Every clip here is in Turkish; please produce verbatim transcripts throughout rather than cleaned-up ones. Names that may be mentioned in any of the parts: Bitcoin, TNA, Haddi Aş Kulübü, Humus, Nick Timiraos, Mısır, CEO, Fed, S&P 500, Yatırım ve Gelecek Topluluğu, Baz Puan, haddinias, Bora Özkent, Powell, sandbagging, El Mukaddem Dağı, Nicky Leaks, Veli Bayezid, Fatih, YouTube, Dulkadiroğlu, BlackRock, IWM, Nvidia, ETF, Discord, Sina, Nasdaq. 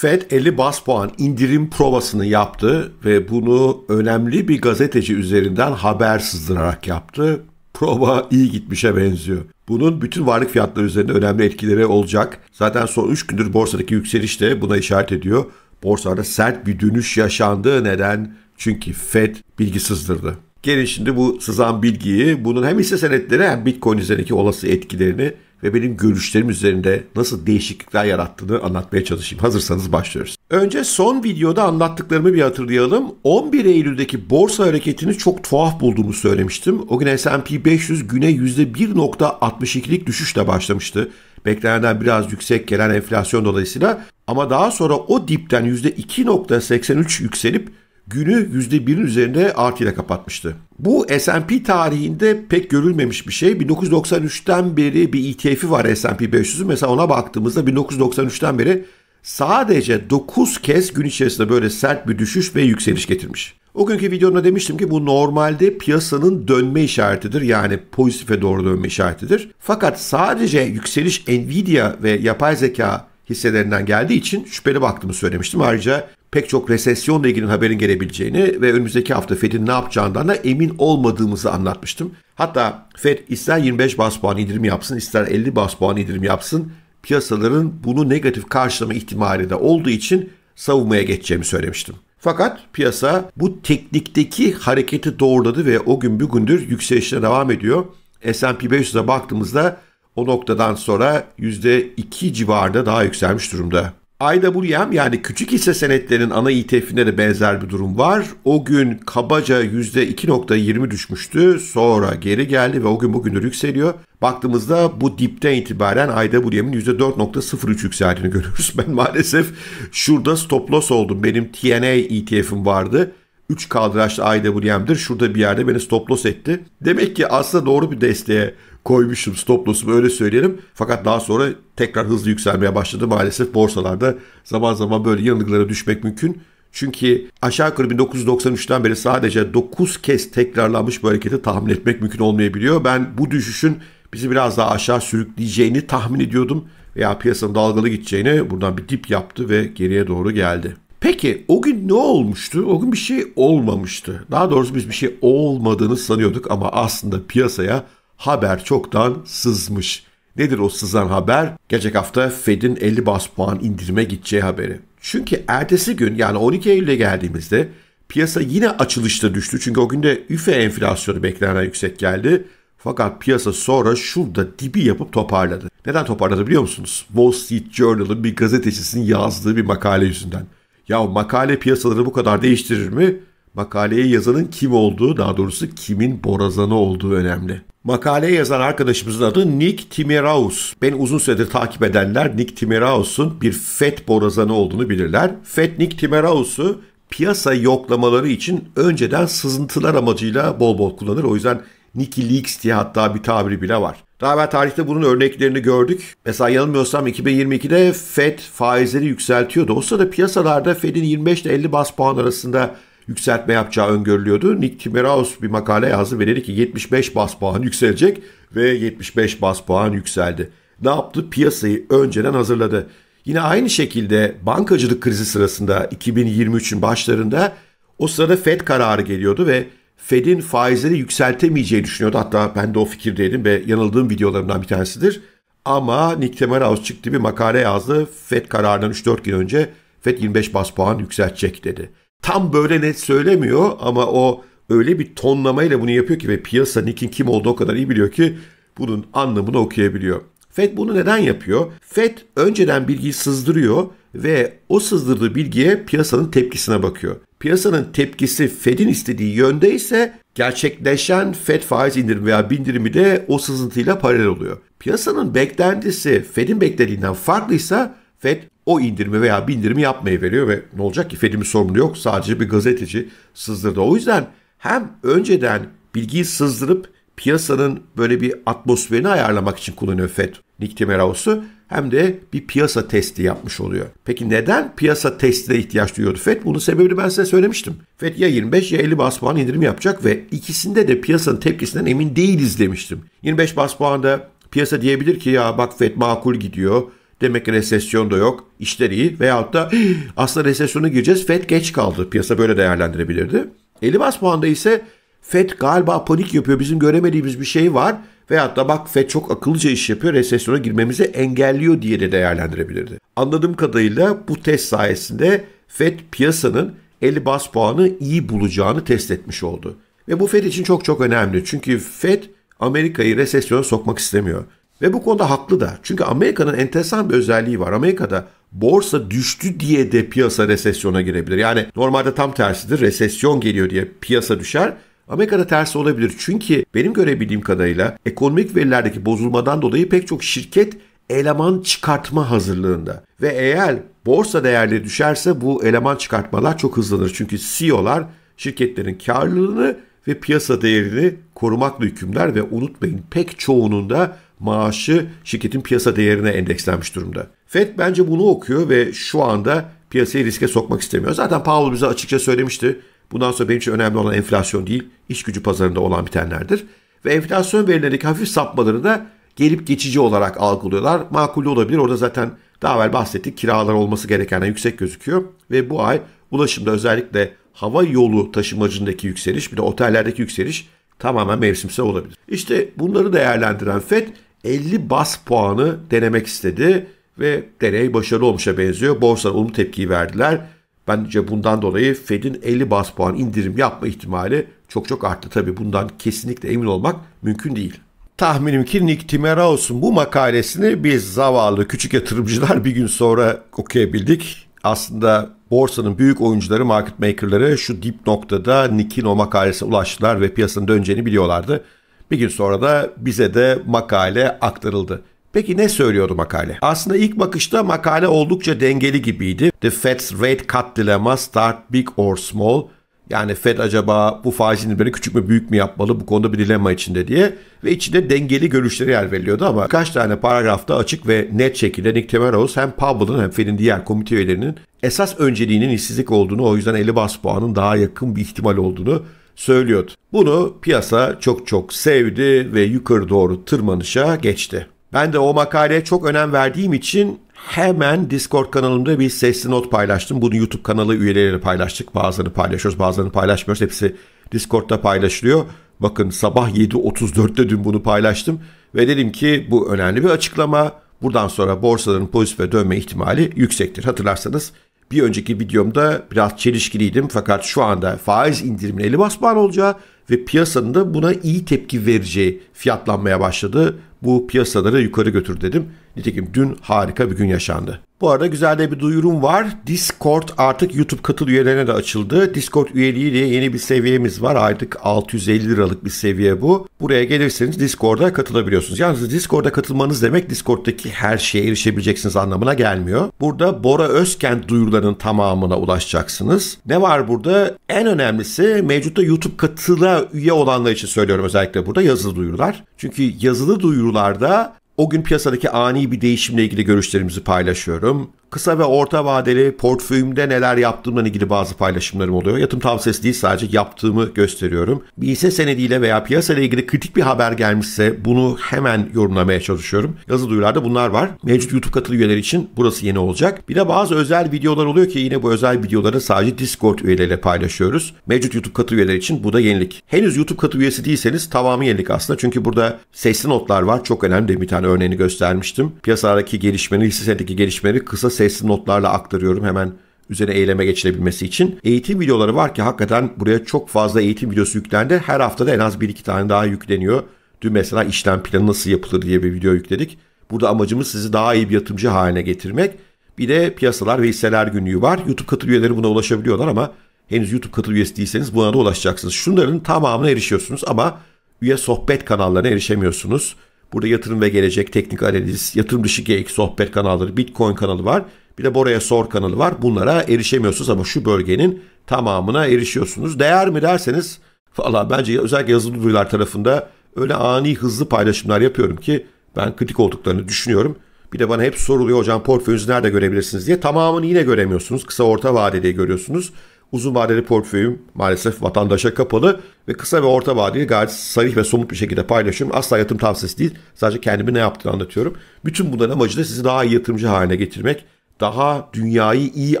Fed elli baz puan indirim provasını yaptı ve bunu önemli bir gazeteci üzerinden haber sızdırarak yaptı. Prova iyi gitmişe benziyor. Bunun bütün varlık fiyatları üzerinde önemli etkileri olacak. Zaten son üç gündür borsadaki yükseliş de buna işaret ediyor. Borsada sert bir dönüş yaşandı. Neden? Çünkü Fed bilgi sızdırdı. Gelin şimdi bu sızan bilgiyi, bunun hem hisse senetleri hem Bitcoin üzerindeki olası etkilerini ve benim görüşlerim üzerinde nasıl değişiklikler yarattığını anlatmaya çalışayım. Hazırsanız başlıyoruz. Önce son videoda anlattıklarımı bir hatırlayalım. on bir Eylül'deki borsa hareketini çok tuhaf bulduğumu söylemiştim. O gün S and P beş yüz güne yüzde bir nokta altmış ikilik düşüşle başlamıştı. Beklenenden biraz yüksek gelen enflasyon dolayısıyla, ama daha sonra o dipten yüzde iki nokta seksen üç yükselip günü yüzde birin üzerinde artıyla kapatmıştı. Bu S and P tarihinde pek görülmemiş bir şey. bin dokuz yüz doksan üçten beri bir E T F'i var S and P beş yüz'ün. Mesela ona baktığımızda bin dokuz yüz doksan üçten beri sadece dokuz kez gün içerisinde böyle sert bir düşüş ve yükseliş getirmiş. O günkü videomda demiştim ki bu normalde piyasanın dönme işaretidir. Yani pozitife doğru dönme işaretidir. Fakat sadece yükseliş Nvidia ve yapay zeka hisselerinden geldiği için şüpheli baktığımı söylemiştim. Ayrıca pek çok resesyonla ilgili haberin gelebileceğini ve önümüzdeki hafta Fed'in ne yapacağından da emin olmadığımızı anlatmıştım. Hatta Fed ister yirmi beş baz puan indirim yapsın, ister elli baz puan indirim yapsın, piyasaların bunu negatif karşılama ihtimali de olduğu için savunmaya geçeceğimi söylemiştim. Fakat piyasa bu teknikteki hareketi doğruladı ve o gün bugündür yükselişine devam ediyor. S and P beş yüz'e baktığımızda o noktadan sonra yüzde iki civarında daha yükselmiş durumda. I W M yani küçük hisse senetlerinin ana E T F'inde de benzer bir durum var. O gün kabaca yüzde iki nokta yirmi düşmüştü. Sonra geri geldi ve o gün bugündür yükseliyor. Baktığımızda bu dipten itibaren I W M'in yüzde dört nokta sıfır üç yükseldiğini görüyoruz. Ben maalesef şurada stop loss oldum. Benim T N A E T F'im vardı. üç kaldıraçlı I W M'dir. Şurada bir yerde beni stop loss etti. Demek ki aslında doğru bir desteğe koymuşum stop loss'umu, öyle söyleyelim. Fakat daha sonra tekrar hızlı yükselmeye başladı. Maalesef borsalarda zaman zaman böyle yanılgılara düşmek mümkün. Çünkü aşağı yukarı bin dokuz yüz doksan üçten beri sadece dokuz kez tekrarlanmış bu hareketi tahmin etmek mümkün olmayabiliyor. Ben bu düşüşün bizi biraz daha aşağı sürükleyeceğini tahmin ediyordum. Veya piyasanın dalgalı gideceğini, buradan bir dip yaptı ve geriye doğru geldi. Peki o gün ne olmuştu? O gün bir şey olmamıştı. Daha doğrusu biz bir şey olmadığını sanıyorduk ama aslında piyasaya haber çoktan sızmış. Nedir o sızan haber? Gelecek hafta Fed'in elli baz puan indirime gideceği haberi. Çünkü ertesi gün yani on iki Eylül'e geldiğimizde piyasa yine açılışta düştü. Çünkü o gün de üfe enflasyonu beklenenden yüksek geldi. Fakat piyasa sonra şurada dibi yapıp toparladı. Neden toparladı biliyor musunuz? Wall Street Journal'ın bir gazetecisinin yazdığı bir makale yüzünden. Ya makale piyasaları bu kadar değiştirir mi? Makaleye yazanın kim olduğu, daha doğrusu kimin borazanı olduğu önemli. Makaleye yazan arkadaşımızın adı Nick Timiraos. Beni uzun süredir takip edenler Nick Timiraos'un bir Fed borazanı olduğunu bilirler. Fed Nick Timiraos'u piyasa yoklamaları için önceden sızıntılar amacıyla bol bol kullanır. O yüzden Nicky Leaks diye hatta bir tabiri bile var. Daha evvel tarihte bunun örneklerini gördük. Mesela yanılmıyorsam iki bin yirmi ikide Fed faizleri yükseltiyordu. O sırada piyasalarda Fed'in yirmi beş ile elli baz puan arasında yükseltme yapacağı öngörülüyordu. Nick Timiraos bir makale yazdı ve dedi ki yetmiş beş baz puan yükselecek ve yetmiş beş baz puan yükseldi. Ne yaptı? Piyasayı önceden hazırladı. Yine aynı şekilde bankacılık krizi sırasında iki bin yirmi üçün başlarında o sırada Fed kararı geliyordu ve Fed'in faizleri yükseltemeyeceği düşünüyordu. Hatta ben de o fikirdeydim ve yanıldığım videolarımdan bir tanesidir. Ama Nick Timiraos çıktı bir makale yazdı. Fed kararından üç dört gün önce Fed yirmi beş baz puan yükseltecek dedi. Tam böyle net söylemiyor ama o öyle bir tonlamayla bunu yapıyor ki ve piyasa Nick'in kim olduğu o kadar iyi biliyor ki bunun anlamını okuyabiliyor. Fed bunu neden yapıyor? Fed önceden bilgiyi sızdırıyor ve o sızdırdığı bilgiye piyasanın tepkisine bakıyor. Piyasanın tepkisi Fed'in istediği yönde ise gerçekleşen Fed faiz indirimi veya bindirimi de o sızıntıyla paralel oluyor. Piyasanın beklentisi Fed'in beklediğinden farklıysa Fed o indirimi veya bindirimi yapmayı veriyor ve ne olacak ki, Fed'in bir sorumluluğu yok, sadece bir gazeteci sızdırdı. O yüzden hem önceden bilgiyi sızdırıp piyasanın böyle bir atmosferini ayarlamak için kullanıyor Fed Nick Timiraos'u, hem de bir piyasa testi yapmış oluyor. Peki neden piyasa testine ihtiyaç duyuyordu Fed? Bunun sebebini ben size söylemiştim. Fed ya yirmi beş ya elli baz puan indirim yapacak ve ikisinde de piyasanın tepkisinden emin değiliz demiştim. yirmi beş baz puanda piyasa diyebilir ki ya bak Fed makul gidiyor. Demek ki resesyon da yok, işler iyi. Veyahut da aslında resesyona gireceğiz, Fed geç kaldı. Piyasa böyle değerlendirebilirdi. elli baz puanda ise Fed galiba panik yapıyor, bizim göremediğimiz bir şey var. Veyahut da bak Fed çok akıllıca iş yapıyor, resesyona girmemizi engelliyor diye de değerlendirebilirdi. Anladığım kadarıyla bu test sayesinde Fed piyasanın elli baz puanı iyi bulacağını test etmiş oldu. Ve bu Fed için çok çok önemli. Çünkü Fed Amerika'yı resesyona sokmak istemiyor. Ve bu konuda haklı da. Çünkü Amerika'nın enteresan bir özelliği var. Amerika'da borsa düştü diye de piyasa resesyona girebilir. Yani normalde tam tersidir. Resesyon geliyor diye piyasa düşer. Amerika'da tersi olabilir. Çünkü benim görebildiğim kadarıyla ekonomik verilerdeki bozulmadan dolayı pek çok şirket eleman çıkartma hazırlığında. Ve eğer borsa değerleri düşerse bu eleman çıkartmalar çok hızlanır. Çünkü C E O'lar şirketlerin karlılığını ve piyasa değerini korumakla yükümler ve unutmayın pek çoğunun da maaşı şirketin piyasa değerine endekslenmiş durumda. Fed bence bunu okuyor ve şu anda piyasayı riske sokmak istemiyor. Zaten Powell bize açıkça söylemişti. Bundan sonra benim için önemli olan enflasyon değil, iş gücü pazarında olan bitenlerdir. Ve enflasyon verilerindeki hafif sapmaları da gelip geçici olarak algılıyorlar. Makulü olabilir. Orada zaten daha evvel bahsettik, kiralar olması gerekenden yüksek gözüküyor. Ve bu ay ulaşımda özellikle hava yolu taşımacındaki yükseliş, bir de otellerdeki yükseliş tamamen mevsimsel olabilir. İşte bunları değerlendiren Fed elli baz puanı denemek istedi ve deney başarılı olmuşa benziyor. Borsa olumlu tepkiyi verdiler. Bence bundan dolayı Fed'in elli baz puan indirim yapma ihtimali çok çok arttı. Tabii bundan kesinlikle emin olmak mümkün değil. Tahminim ki Nick Timiraos'un bu makalesini biz zavallı küçük yatırımcılar bir gün sonra okuyabildik. Aslında borsanın büyük oyuncuları, market maker'ları şu dip noktada Nick'in o makalesine ulaştılar ve piyasanın döneceğini biliyorlardı. Bir gün sonra da bize de makale aktarıldı. Peki ne söylüyordu makale? Aslında ilk bakışta makale oldukça dengeli gibiydi. The Fed's Rate Cut Dilemma, Start Big or Small. Yani Fed acaba bu faiz indirimini küçük mü büyük mü yapmalı, bu konuda bir dilema içinde diye. Ve içinde dengeli görüşleri yer veriliyordu ama birkaç tane paragrafta açık ve net şekilde Nick Timiraos hem Powell'ın hem Fed'in diğer komite üyelerinin esas önceliğinin işsizlik olduğunu, o yüzden elli baz puanın daha yakın bir ihtimal olduğunu söylüyordu. Bunu piyasa çok çok sevdi ve yukarı doğru tırmanışa geçti. Ben de o makaleye çok önem verdiğim için hemen Discord kanalımda bir sesli not paylaştım. Bunu YouTube kanalı üyeleriyle paylaştık. Bazılarını paylaşıyoruz, bazılarını paylaşmıyoruz. Hepsi Discord'da paylaşılıyor. Bakın sabah yedi otuz dörtte dün bunu paylaştım. Ve dedim ki bu önemli bir açıklama. Buradan sonra borsaların pozitife dönme ihtimali yüksektir. Hatırlarsanız bir önceki videomda biraz çelişkiliydim. Fakat şu anda faiz indirimine elli baz puan olacağı ve piyasanın da buna iyi tepki vereceği fiyatlanmaya başladı. Bu piyasaları yukarı götür dedim. Nitekim dün harika bir gün yaşandı. Bu arada güzel de bir duyurum var. Discord artık YouTube katıl üyelerine de açıldı. Discord üyeliği diye yeni bir seviyemiz var. Artık altı yüz elli liralık bir seviye bu. Buraya gelirseniz Discord'a katılabiliyorsunuz. Yalnız Discord'a katılmanız demek Discord'daki her şeye erişebileceksiniz anlamına gelmiyor. Burada Bora Özkent duyurularının tamamına ulaşacaksınız. Ne var burada? En önemlisi mevcutta YouTube katıla üye olanlar için söylüyorum özellikle burada yazılı duyurular. Çünkü yazılı duyurularda o gün piyasadaki ani bir değişimle ilgili görüşlerimizi paylaşıyorum. Kısa ve orta vadeli portföyümde neler yaptığımla ilgili bazı paylaşımlarım oluyor. Yatırım tavsiyesi değil, sadece yaptığımı gösteriyorum. Bir hisse senediyle veya piyasayla ilgili kritik bir haber gelmişse bunu hemen yorumlamaya çalışıyorum. Yazı duyurularda bunlar var. Mevcut YouTube katılı üyeleri için burası yeni olacak. Bir de bazı özel videolar oluyor ki yine bu özel videoları sadece Discord üyeleriyle paylaşıyoruz. Mevcut YouTube katılı üyeleri için bu da yenilik. Henüz YouTube katılı üyesi değilseniz tamamı yenilik aslında. Çünkü burada sesli notlar var. Çok önemli de bir tane örneğini göstermiştim. Piyasadaki gelişmeleri, hisse senedindeki gelişmeleri kısa sesli notlarla aktarıyorum hemen üzerine eyleme geçilebilmesi için. Eğitim videoları var ki hakikaten buraya çok fazla eğitim videosu yüklendi. Her haftada en az bir iki tane daha yükleniyor. Dün mesela işlem planı nasıl yapılır diye bir video yükledik. Burada amacımız sizi daha iyi bir yatırımcı haline getirmek. Bir de piyasalar ve hisseler günlüğü var. YouTube katıl üyeleri buna ulaşabiliyorlar ama henüz YouTube katıl üyesi değilseniz buna da ulaşacaksınız. Şunların tamamına erişiyorsunuz ama üye sohbet kanallarına erişemiyorsunuz. Burada yatırım ve gelecek, teknik analiz, yatırım dışı geyik, sohbet kanalları, Bitcoin kanalı var. Bir de Bora'ya sor kanalı var. Bunlara erişemiyorsunuz ama şu bölgenin tamamına erişiyorsunuz. Değer mi derseniz, valla bence özellikle yazılı duyurular tarafında öyle ani hızlı paylaşımlar yapıyorum ki ben kritik olduklarını düşünüyorum. Bir de bana hep soruluyor hocam portföyünüzü nerede görebilirsiniz diye. Tamamını yine göremiyorsunuz. Kısa orta vadede görüyorsunuz. Uzun vadeli portföyüm maalesef vatandaşa kapalı ve kısa ve orta vadeli gayet sarih ve somut bir şekilde paylaşıyorum. Asla yatırım tavsiyesi değil. Sadece kendimi ne yaptığını anlatıyorum. Bütün bunların amacı da sizi daha iyi yatırımcı haline getirmek, daha dünyayı iyi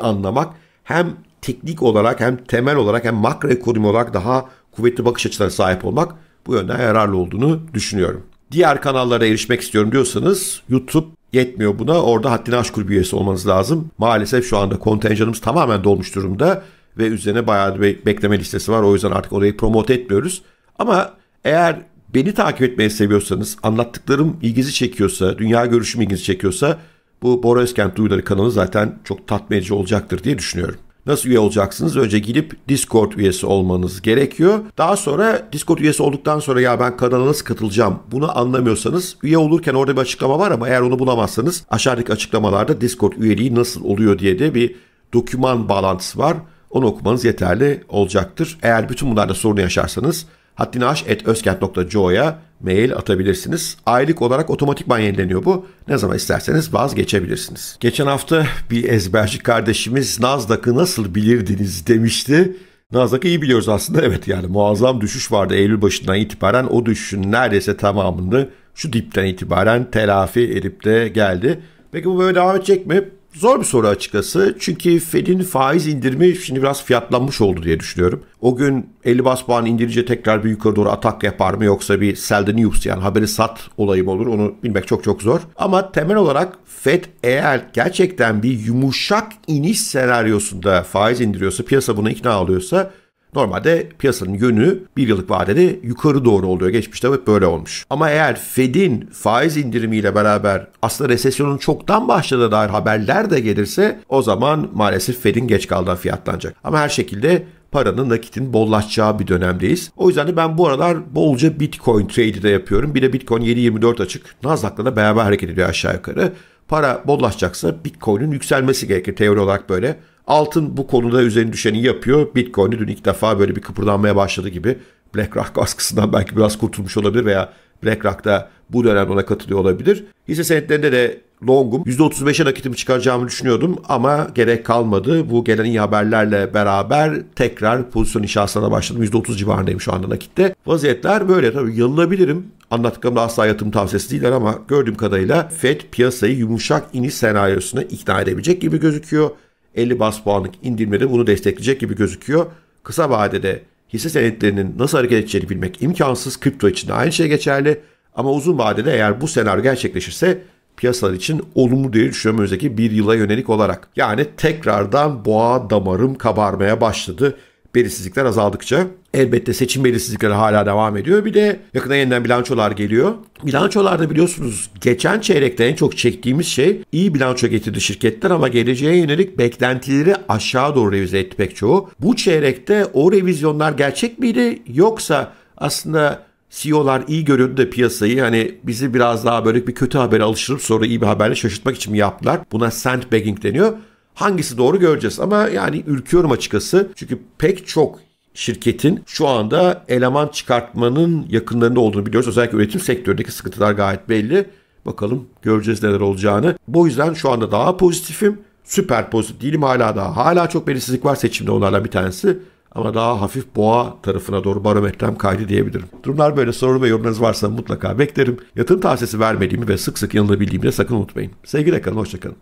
anlamak, hem teknik olarak hem temel olarak hem makroekonomi olarak daha kuvvetli bakış açılarına sahip olmak bu yönden yararlı olduğunu düşünüyorum. Diğer kanallara erişmek istiyorum diyorsanız YouTube yetmiyor buna. Orada Haddini Aş Kulübü üyesi olmanız lazım. Maalesef şu anda kontenjanımız tamamen dolmuş durumda ve üzerine bayağı bir bekleme listesi var. O yüzden artık orayı promote etmiyoruz. Ama eğer beni takip etmeyi seviyorsanız, anlattıklarım ilginizi çekiyorsa, dünya görüşüm ilginizi çekiyorsa bu Bora Özkent Duyuları kanalı zaten çok tatmin edici olacaktır diye düşünüyorum. Nasıl üye olacaksınız? Önce gidip Discord üyesi olmanız gerekiyor. Daha sonra Discord üyesi olduktan sonra ya ben kanala nasıl katılacağım bunu anlamıyorsanız üye olurken orada bir açıklama var ama eğer onu bulamazsanız aşağıdaki açıklamalarda Discord üyeliği nasıl oluyor diye de bir doküman bağlantısı var. Onu okumanız yeterli olacaktır. Eğer bütün bunlarda sorun yaşarsanız haddinaş et özkent nokta co'ya mail atabilirsiniz. Aylık olarak otomatikman yenileniyor bu. Ne zaman isterseniz vazgeçebilirsiniz. Geçen hafta bir ezberci kardeşimiz Nasdaq'ı nasıl bilirdiniz demişti. Nasdaq'ı iyi biliyoruz aslında. Evet, yani muazzam düşüş vardı Eylül başından itibaren. O düşüşün neredeyse tamamını şu dipten itibaren telafi edip de geldi. Peki bu böyle devam edecek mi? Zor bir soru açıkçası. Çünkü Fed'in faiz indirimi şimdi biraz fiyatlanmış oldu diye düşünüyorum. O gün elli baz puan indirince tekrar bir yukarı doğru atak yapar mı yoksa bir sell the news, yani haberi sat olayı mı olur, onu bilmek çok çok zor. Ama temel olarak Fed eğer gerçekten bir yumuşak iniş senaryosunda faiz indiriyorsa, piyasa buna ikna oluyorsa normalde piyasanın yönü bir yıllık vadede yukarı doğru oluyor. Geçmişte hep böyle olmuş. Ama eğer Fed'in faiz indirimiyle beraber aslında resesyonun çoktan başladığına dair haberler de gelirse o zaman maalesef Fed'in geç kaldığı fiyatlanacak. Ama her şekilde paranın, nakitin bollaşacağı bir dönemdeyiz. O yüzden de ben bu aralar bolca Bitcoin trade'i de yapıyorum. Bir de Bitcoin yedi yirmi dört açık. Nasdaq'la da beraber hareket ediyor aşağı yukarı. Para bollaşacaksa Bitcoin'in yükselmesi gerekir teori olarak böyle. Altın bu konuda üzerine düşeni yapıyor. Bitcoin'i dün ilk defa böyle bir kıpırdanmaya başladı gibi. BlackRock baskısından belki biraz kurtulmuş olabilir veya BlackRock da bu dönem ona katılıyor olabilir. Hisse senetlerinde de longum. yüzde otuz beşe nakitimi çıkaracağımı düşünüyordum ama gerek kalmadı. Bu gelen iyi haberlerle beraber tekrar pozisyon inşasına başladım. yüzde otuz civarındayım şu anda nakitte. Vaziyetler böyle. Tabii yanılabilirim. Anlattıklarımda asla yatırım tavsiyesi değiller ama gördüğüm kadarıyla Fed piyasayı yumuşak iniş senaryosuna ikna edebilecek gibi gözüküyor. elli baz puanlık indirmede bunu destekleyecek gibi gözüküyor. Kısa vadede hisse senetlerinin nasıl hareket edeceğini bilmek imkansız. Kripto için de aynı şey geçerli. Ama uzun vadede eğer bu senaryo gerçekleşirse piyasalar için olumlu diye düşünüyorum özellikle bir yıla yönelik olarak. Yani tekrardan boğa damarım kabarmaya başladı. Belirsizlikler azaldıkça. Elbette seçim belirsizlikleri hala devam ediyor. Bir de yakında yeniden bilançolar geliyor. Bilançolarda biliyorsunuz geçen çeyrekte en çok çektiğimiz şey iyi bilanço getirdi şirketler ama geleceğe yönelik beklentileri aşağı doğru revize etti pek çoğu. Bu çeyrekte o revizyonlar gerçek miydi yoksa aslında C E O'lar iyi görüyordu da piyasayı, hani bizi biraz daha böyle bir kötü habere alıştırıp sonra iyi bir haberle şaşırtmak için mi yaptılar? Buna sandbagging deniyor. Hangisi doğru göreceğiz ama yani ürküyorum açıkçası. Çünkü pek çok şirketin şu anda eleman çıkartmanın yakınlarında olduğunu biliyoruz. Özellikle üretim sektöründeki sıkıntılar gayet belli. Bakalım göreceğiz neler olacağını. Bu yüzden şu anda daha pozitifim. Süper pozitif değilim hala daha. Hala çok belirsizlik var, seçimde onlardan bir tanesi. Ama daha hafif boğa tarafına doğru barometrem kaydı diyebilirim. Durumlar böyle. Soru ve yorumlarınız varsa mutlaka beklerim. Yatırım tavsiyesi vermediğimi ve sık sık yanılabildiğimi de sakın unutmayın. Sevgiyle kalın, hoşça kalın.